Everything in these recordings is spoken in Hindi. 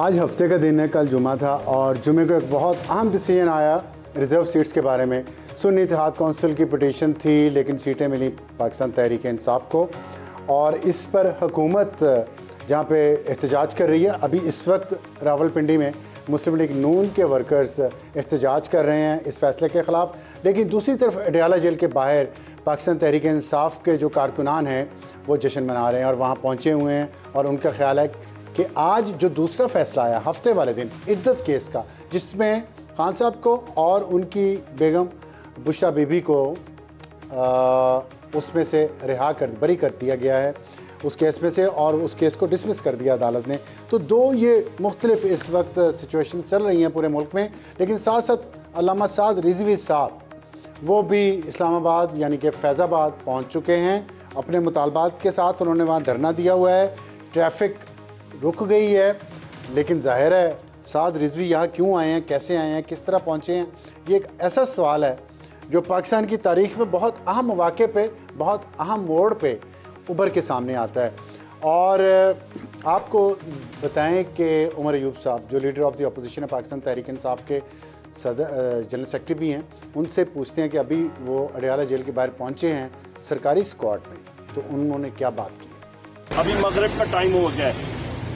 आज हफ्ते का दिन है, कल जुमा था और जुमे को एक बहुत अहम डिसीजन आया रिज़र्व सीट्स के बारे में। सुन्नी इत्तेहाद काउंसिल की पिटीशन थी लेकिन सीटें मिली पाकिस्तान तहरीक इंसाफ को और इस पर हुकूमत जहाँ पे एहतजाज कर रही है। अभी इस वक्त रावलपिंडी में मुस्लिम लीग नून के वर्कर्स एहतजाज कर रहे हैं इस फैसले के ख़िलाफ़। लेकिन दूसरी तरफ अडियाला जेल के बाहर पाकिस्तान तहरीक इंसाफ के जो कारकुनान हैं वो जश्न मना रहे हैं और वहाँ पहुँचे हुए हैं और उनका ख्याल है कि आज जो दूसरा फैसला आया हफ्ते वाले दिन इद्दत केस का, जिसमें खान साहब को और उनकी बेगम बुशरा बीबी को उसमें से रिहा कर बरी कर दिया गया है उस केस में से, और उस केस को डिसमिस कर दिया अदालत ने। तो दो ये मुख्तलिफ इस वक्त सिचुएशन चल रही हैं पूरे मुल्क में। लेकिन साथ साथ अल्लामा साद रिजवी साहब वो भी इस्लामाबाद यानी कि फैज़ाबाद पहुँच चुके हैं अपने मुतालबात के साथ। उन्होंने वहाँ धरना दिया हुआ है, ट्रैफिक रुक गई है। लेकिन जाहिर है साद रिजवी यहाँ क्यों आए हैं, कैसे आए हैं, किस तरह पहुँचे हैं, ये एक ऐसा सवाल है जो पाकिस्तान की तारीख में बहुत अहम वाक़े पे, बहुत अहम मोड़ पे उभर के सामने आता है। और आपको बताएं कि उमर अयूब साहब जो लीडर ऑफ़ द अपोजिशन है पाकिस्तान तहरीक इंसाफ के सदर जनरल सेक्रेटरी भी हैं, उनसे पूछते हैं कि अभी वो अडियाला जेल के बाहर पहुँचे हैं सरकारी स्क्वाड में, तो उन्होंने क्या बात की। अभी मगरिब का टाइम हो गया है,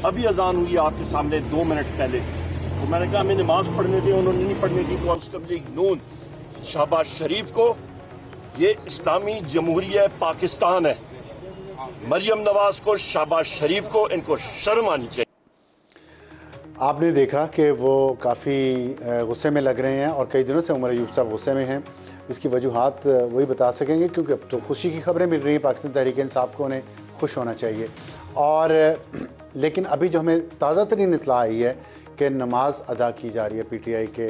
अभी अजान हुई आपके सामने 2 मिनट पहले, तो मैंने कहा हमें नमाज पढ़ने दी, उन्होंने नहीं पढ़ने दी। मुस्लिम लीग नून शहबाज शरीफ को, ये इस्लामी जमहूरिया पाकिस्तान है, मरियम नवाज को, शहबाज शरीफ को, इनको शर्म आनी चाहिए। आपने देखा कि वो काफ़ी गुस्से में लग रहे हैं और कई दिनों से उमर अयूब साहब गुस्से में हैं। इसकी वजूहत वही बता सकेंगे क्योंकि अब तो खुशी की खबरें मिल रही हैं, पाकिस्तान तहरीक इंसाफ को उन्हें खुश होना चाहिए। और लेकिन अभी जो हमें ताज़ा तरीन इतला आई है कि नमाज़ अदा की जा रही है, पीटीआई के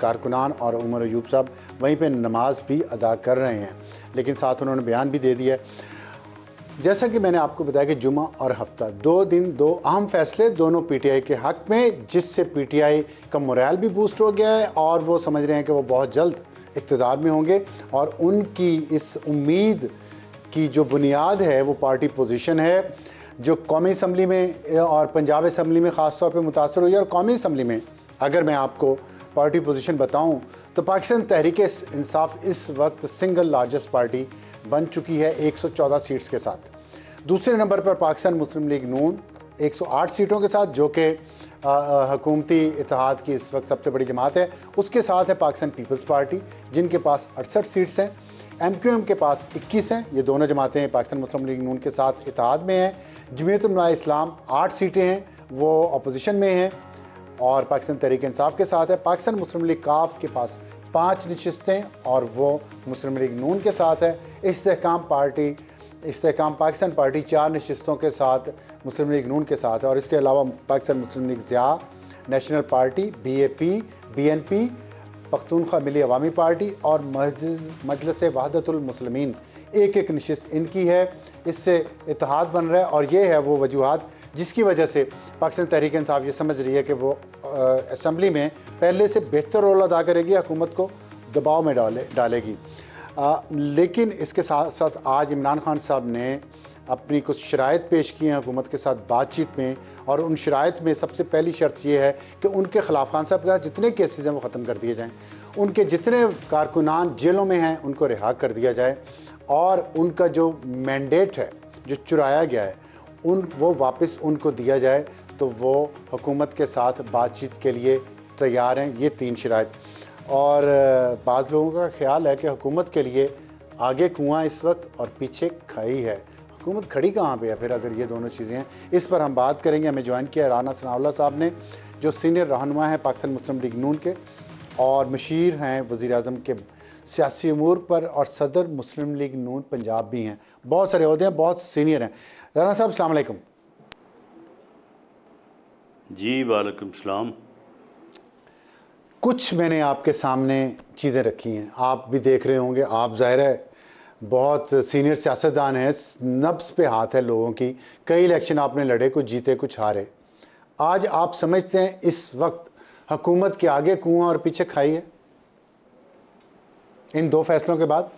कारकुनान और उमर अयूब साहब वहीं पे नमाज भी अदा कर रहे हैं। लेकिन साथ उन्होंने बयान भी दे दिया। जैसा कि मैंने आपको बताया कि जुमा और हफ्ता 2 दिन 2 अहम फैसले दोनों पीटीआई के हक़ में, जिससे पीटीआई का मोरल भी बूस्ट हो गया है और वो समझ रहे हैं कि वो बहुत जल्द इक़्तिदार में होंगे। और उनकी इस उम्मीद की जो बुनियाद है वो पार्टी पोजीशन है जो कौमी असम्बली में और पंजाब असम्बली में ख़ास तौर पे मुतासर हुई है। और कौमी असम्बली में अगर मैं आपको पार्टी पोजीशन बताऊं तो पाकिस्तान तहरीक इंसाफ इस वक्त सिंगल लार्जेस्ट पार्टी बन चुकी है 114 सीट्स के साथ। दूसरे नंबर पर पाकिस्तान मुस्लिम लीग नून 108 सीटों के साथ, जो कि हुकूमती इतिहाद की इस वक्त सबसे बड़ी जमात है, उसके साथ है पाकिस्तान पीपल्स पार्टी जिनके पास 68 सीट्स हैं। एमक्यूएम के पास 21 हैं। ये दोनों जमातें पाकिस्तान मुस्लिम लीग नून के साथ इत्तेहाद में हैं। जमीयतुल इस्लाम 8 सीटें हैं, वो अपोजिशन में हैं और पाकिस्तान तहरीक इंसाफ के साथ है। पाकिस्तान मुस्लिम लीग काफ के पास 5 नशिस्तें और वो मुस्लिम लीग नून के साथ है। इस्तेहकाम पाकिस्तान पार्टी 4 नशिस्तों के साथ मुस्लिम लीग नून के साथ है। और इसके अलावा पाकिस्तान मुस्लिम league Zia, national Party, BAP, BNP, Pakhtunkhwa Milli Awami party और मजलिस-ए-वहदत-उल-मुस्लिमीन 1-1 नशिस्त इनकी है। इससे इत्तेहाद बन रहा है और ये है वो वजूहत जिसकी वजह से पाकिस्तान तहरीक इंसाफ ये समझ रही है कि वो असम्बली में पहले से बेहतर रोल अदा करेगी, हुकूमत को दबाव में डालेगी। लेकिन इसके साथ साथ आज इमरान खान साहब ने अपनी कुछ शराइत पेश की हैं हुकूमत के साथ बातचीत में, और उन शराइत में सबसे पहली शर्त यह है कि उनके ख़िलाफ़ खान साहब का जितने केसेस हैं वो ख़त्म कर दिए जाएं, उनके जितने कारकुनान जेलों में हैं उनको रिहा कर दिया जाए और उनका जो मैंडेट है जो चुराया गया है वो वापस उनको दिया जाए। तो वो हुकूमत के साथ बातचीत के लिए तैयार हैं। ये 3 शराइत। और बाद लोगों का ख्याल है कि हुकूमत के लिए आगे कुआँ इस वक्त और पीछे खाई है। हुकूमत खड़ी कहाँ पे है फिर अगर ये दोनों चीज़ें हैं? इस पर हम बात करेंगे। हमें ज्वाइन किया राना सनाउल्लाह साहब ने जो सीनियर रहनुमा हैं पाकिस्तान मुस्लिम लीग नून के और मशीर हैं वज़ीर-ए-आज़म के सियासी अमूर पर और सदर मुस्लिम लीग नून पंजाब भी हैं। बहुत सारे अहदे हैं, बहुत सीनियर हैं। राना साहब अस्सलाम वालेकुम। जी वालेकुम सलाम। कुछ मैंने आपके सामने चीज़ें रखी हैं, आप भी देख रहे होंगे। आप ज़ाहिर है बहुत सीनियर सियासतदान हैं, नब्ज़ पे हाथ है लोगों की। कई इलेक्शन आपने लड़े, कुछ जीते कुछ हारे। आज आप समझते हैं इस वक्त हुकूमत के आगे कुआं और पीछे खाई है इन 2 फैसलों के बाद?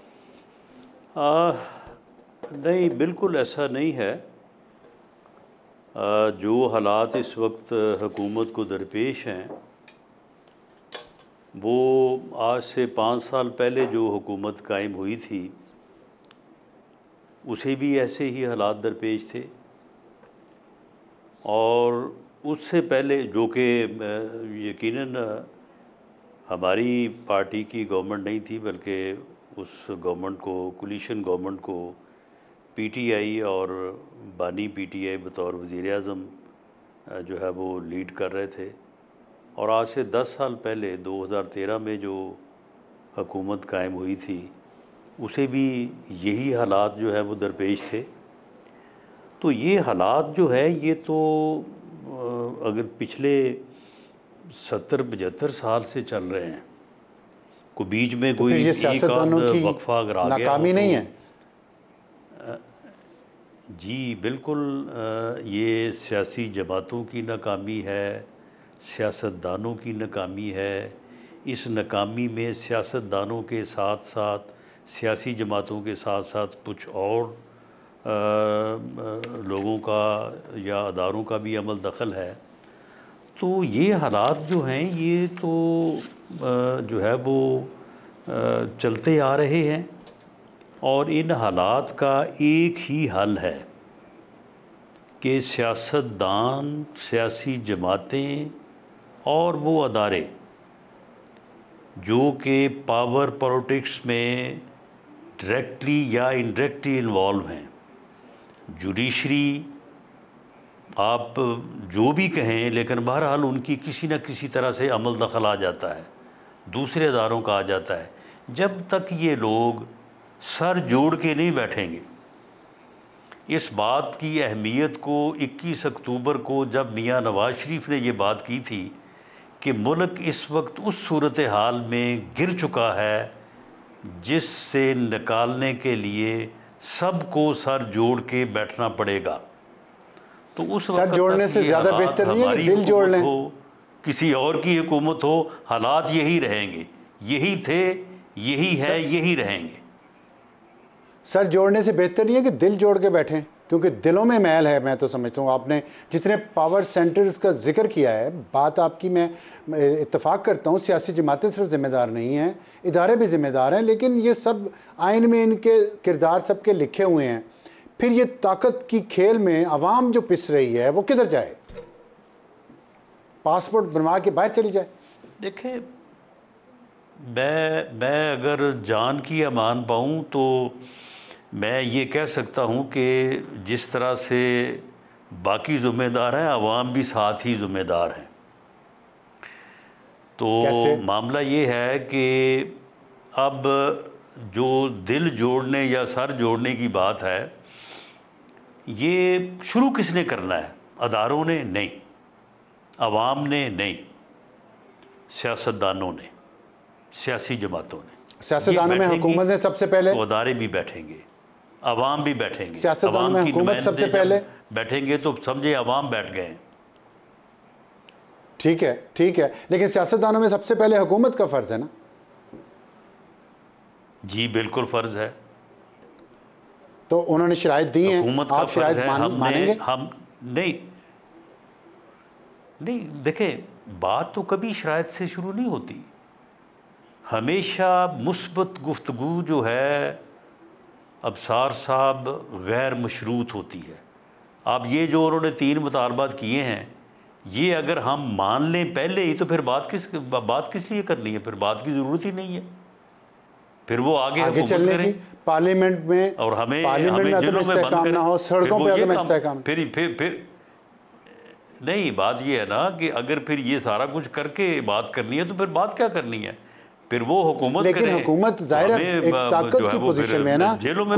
नहीं, बिल्कुल ऐसा नहीं है। जो हालात इस वक्त हुकूमत को दरपेश हैं वो आज से 5 साल पहले जो हुकूमत कायम हुई थी उसे भी ऐसे ही हालात दरपेश थे, और उससे पहले जो कि यकीनन हमारी पार्टी की गवर्नमेंट नहीं थी बल्कि उस गवर्नमेंट को कोलिशन गवर्नमेंट को पीटीआई और बानी पीटीआई बतौर वज़ीर-ए-आज़म जो है वो लीड कर रहे थे। और आज से 10 साल पहले 2013 में जो हुकूमत कायम हुई थी उसे भी यही हालात जो है वो दरपेश थे। तो ये हालात जो है ये तो अगर पिछले 70-75 साल से चल रहे हैं, को बीच में कोई वक्फा अगर आ गया नहीं है। जी बिल्कुल, ये सियासी जमातों की नाकामी है, सियासतदानों की नाकामी है। इस नाकामी में सियासतदानों के साथ साथ सियासी जमातों के साथ साथ कुछ और लोगों का या अदारों का भी अमल दखल है। तो ये हालात जो हैं ये तो जो है वो चलते आ रहे हैं, और इन हालात का एक ही हल है कि सियासतदान, सियासी जमातें और वो अदारे जो कि पावर पॉलिटिक्स में डायरेक्टली या इनडायरेक्टली इन्वॉल्व हैं, जुडिशरी आप जो भी कहें, लेकिन बहरहाल उनकी किसी न किसी तरह से अमल दखल आ जाता है, दूसरे अदारों का आ जाता है। जब तक ये लोग सर जोड़ के नहीं बैठेंगे, इस बात की अहमियत को 21 अक्टूबर को जब मियां नवाज शरीफ ने ये बात की थी कि मुल्क इस वक्त उस सूरत हाल में गिर चुका है जिससे निकालने के लिए सबको सर जोड़ के बैठना पड़ेगा, तो उस सर जोड़ने से ज़्यादा बेहतर नहीं है कि दिल जोड़ लें। किसी और की हुकूमत हो, हालात यही रहेंगे, यही थे, यही है, यही रहेंगे। सर जोड़ने से बेहतर नहीं है कि दिल जोड़ के बैठें, क्योंकि दिलों में मैल है। मैं तो समझता हूँ आपने जितने पावर सेंटर्स का जिक्र किया है, बात आपकी मैं इत्तफाक करता हूँ। सियासी जमातें सिर्फ ज़िम्मेदार नहीं हैं, इदारे भी ज़िम्मेदार हैं, लेकिन ये सब आइन में इनके किरदार सबके लिखे हुए हैं। फिर ये ताकत की खेल में आवाम जो पिस रही है वो किधर जाए? पासपोर्ट बनवा के बाहर चली जाए? देखें, मैं अगर जान की अमान पाऊँ तो मैं ये कह सकता हूँ कि जिस तरह से बाकी ज़िम्मेदार हैं, आवाम भी साथ ही ज़िम्मेदार हैं। तो कैसे? मामला ये है कि अब जो दिल जोड़ने या सर जोड़ने की बात है, ये शुरू किसने करना है? अदारों ने नहीं, आवाम ने नहीं, सियासतदानों ने, सियासी जमातों ने। सियासतदानों में हुकूमत ने सबसे पहले, तो अदारे भी बैठेंगे, आवाम भी बैठेंगे। सियासतदानों में हुकूमत सबसे पहले बैठेंगे तो समझे आवाम बैठ गए। ठीक है, ठीक है, लेकिन सियासतदानों में सबसे पहले हुकूमत का फ़र्ज़ है ना? जी बिल्कुल फ़र्ज़ है, तो उन्होंने शराइत दी हैं, आप शराइत मानेंगे? हम नहीं, देखें बात तो कभी शराइत से शुरू नहीं होती, हमेशा मुस्बत गुफ्तगू जो है अबसार साहब गैर मशरूत होती है। अब ये जो उन्होंने 3 मुतालबात किए हैं ये अगर हम मान लें पहले ही, तो फिर बात किस लिए करनी है? फिर बात की ज़रूरत ही नहीं है, फिर वो आगे चलने की पार्लियामेंट में, और हमें अदम इस्तेहकाम ना हो, सड़कों पे अदम इस्तेहकाम। फिर नहीं, बात ये है ना कि अगर फिर ये सारा कुछ करके बात करनी है तो फिर बात क्या करनी है? फिर वो हुकूमत करे, लेकिन हुकूमत जाहिर है एक ताकत की पोजीशन में है ना, जेलों में।